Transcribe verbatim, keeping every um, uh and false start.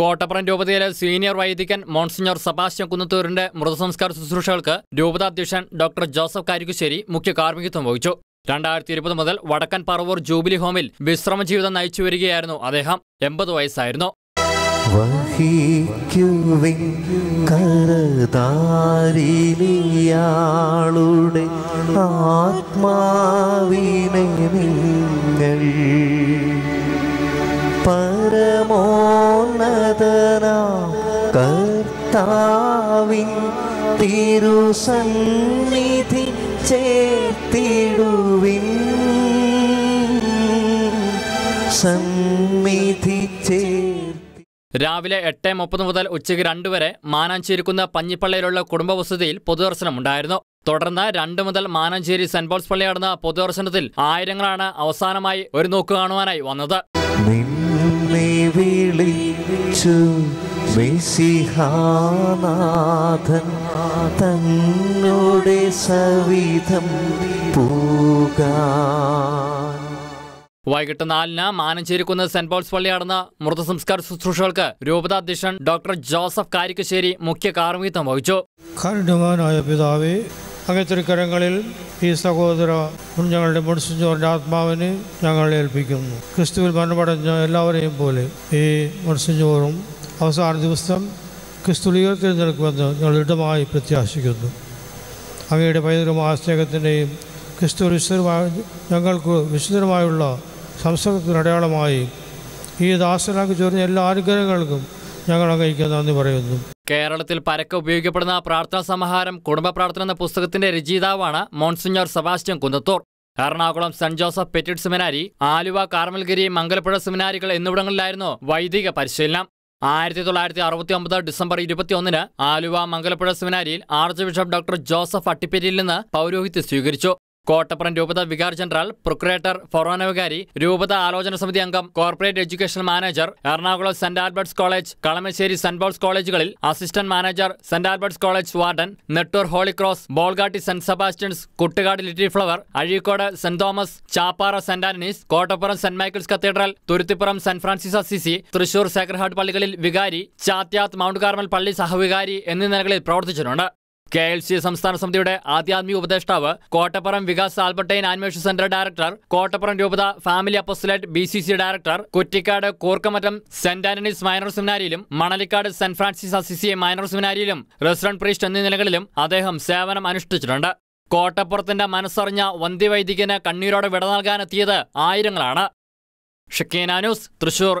കോട്ടപ്പുറം രൂപതയിലെ സീനിയർ വൈദികൻ monsignor Sebastian കുന്നത്തൂരിന്റെ മൃതസംസ്കാര ശുശ്രൂഷകൾക്ക് രൂപതാധ്യക്ഷൻ ഡോക്ടർ ജോസഫ് കാരിക്കുശ്ശേരി മുഖ്യ കാർമ്മികത്വം വഹിച്ചു. രണ്ടായിരത്തി ഇരുപത് മുതൽ വടക്കൻ പറവൂർ ജൂബിലി ഹോമിൽ വിശ്രമ ജീവിതം നയിച്ചു വരികയായിരുന്നു അദ്ദേഹം. എൺപത് വയസ്സായിരുന്നു. പരമോന്നതനാം കർത്താവിൻ തിരുസന്നിധി ചേർത്തിടുവിൻ, സന്നിധി ചേർത്തി. രാവിലെ എട്ട് മുപ്പത് മുതൽ ഉച്ചയ്ക്ക് രണ്ട് വരെ മാനാഞ്ചേരി കുന്ത പഞ്ഞിപ്പള്ളിയിലുള്ള കുടുംബ വസതിയിൽ പൊതുദർശനമുണ്ടായിരുന്നു. തുടർന്ന് രണ്ട് മുതൽ മാനാഞ്ചേരി സെന്റ് പോൾസ് പള്ളി നടന്ന പൊതുദർശനത്തിൽ ആയിരങ്ങളാണ് അവസാനമായി ഒരു നോക്ക് കാണുവാനായി വന്നത്. നിന്നെ വിളിച്ചു മിശിഹാനാഥൻ തന്നോടെ സവിധം പൂകാൻ. വൈകിട്ട് നാലിന് മാനഞ്ചേരി കുന്ന് സെന്റ് പോൾസ് പള്ളി നടന്ന മൃതസംസ്കാര ശുശ്രൂഷകൾക്ക് രൂപതാധ്യക്ഷൻ ഡോക്ടർ ജോസഫ് കാരിക്കുശ്ശേരി മുഖ്യ കാർമ്മികത്വം വഹിച്ചു. കാരുണ്യവാനായ പിതാവേ, അങ്ങേ തിരുക്കരങ്ങളിൽ ഈ സഹോദര ഞങ്ങളുടെ മോൺസിഞ്ഞോറിൻ്റെ ആത്മാവിനെ ഞങ്ങൾ ഏൽപ്പിക്കുന്നു. ക്രിസ്തുവിൽ മരണമടഞ്ഞ എല്ലാവരെയും പോലെ ഈ മോൺസിഞ്ഞോറും അവസാന ദിവസം ക്രിസ്തുവിൽ ഉയർത്തെഴുന്നേൽക്കുമെന്ന് ഞങ്ങൾ ദൃഢമായി പ്രത്യാശിക്കുന്നു. അങ്ങയുടെ പൈതൃകമായ സ്നേഹത്തിൻ്റെയും ക്രിസ്തു വിശുദ്ധമായ ഞങ്ങൾക്ക് വിശുദ്ധമായുള്ള സംസർഗത്തിന് അടയാളമായി ഈ ദാസനാക്കി ചേർന്ന എല്ലാ അനുഗ്രഹങ്ങൾക്കും ഞങ്ങൾ അങ്ങേയ്ക്ക് നന്ദി പറയുന്നു. കേരളത്തിൽ പരക്കെ ഉപയോഗിക്കപ്പെടുന്ന പ്രാർത്ഥനാ സമാഹാരം കുടുംബ പ്രാർത്ഥന എന്ന പുസ്തകത്തിന്റെ രചയിതാവാണ് monsignor Sebastian Kunnathur. Ernakulam saint Joseph petit seminary, Aluva Carmel ഗിരി, മംഗലപ്പുഴ സെമിനാരികൾ എന്നിവിടങ്ങളിലായിരുന്നു വൈദിക പരിശീലനം. ആയിരത്തി തൊള്ളായിരത്തി അറുപത്തി ഒമ്പത് ഡിസംബർ ഇരുപത്തി ഒന്നിന് ആലുവ മംഗലപ്പുഴ സെമിനാരിയിൽ ആർച്ച് ബിഷപ്പ് ഡോക്ടർ ജോസഫ് അട്ടിപ്പേറ്റിയിൽ നിന്ന് പൗരോഹിത്യം സ്വീകരിച്ചു. കോട്ടപ്പുറം രൂപത വികാർ ജനറൽ, പ്രൊക്രേറ്റർ, ഫൊറോന വികാരി, രൂപത ആലോചന സമിതി അംഗം, corporate education manager, Ernakulam saint Albert's college, Kalamassery saint Paul's കോളേജുകളിൽ assistant manager, saint Albert's college warden, Nettoor holy cross, Bolgatty saint Sebastian's, Kuttakadi little flower, Azhikode saint Thomas, Chappara saint Anne's, Kottappuram saint Michael's cathedral, Thuruthipuram saint Francis Assisi, Thrissur Sacred heart പള്ളികളിൽ വികാരി, Chathyath mount Carmel പള്ളി സഹവികാരി എന്നീ നിലകളിൽ പ്രവർത്തിച്ചിട്ടുണ്ട്. K L C സംസ്ഥാന സമിതിയുടെ ആധ്യാത്മിക ഉപദേഷ്ടാവ്, Kottappuram Vikas Albertine animation centre director, Kottappuram രൂപത family apostolate B C C director, കുറ്റിക്കാട് കൂർക്കമറ്റം സെന്റ് ആന്റണീസ് മൈനർ സെമിനാരിയിലും Manalikkad saint Francis Assisi minor സെമിനാരിയിലും റെസിഡന്റ് പ്രീസ്റ്റ് എന്നീ നിലകളിലും അദ്ദേഹം സേവനം അനുഷ്ഠിച്ചിട്ടുണ്ട്. കോട്ടപ്പുറത്തിന്റെ മനസ്സറിഞ്ഞ വന്ധ്യവൈദികന് കണ്ണീരോടെ വിട നൽകാനെത്തിയത് ആയിരങ്ങളാണ്. Shekinah news, Thrissur.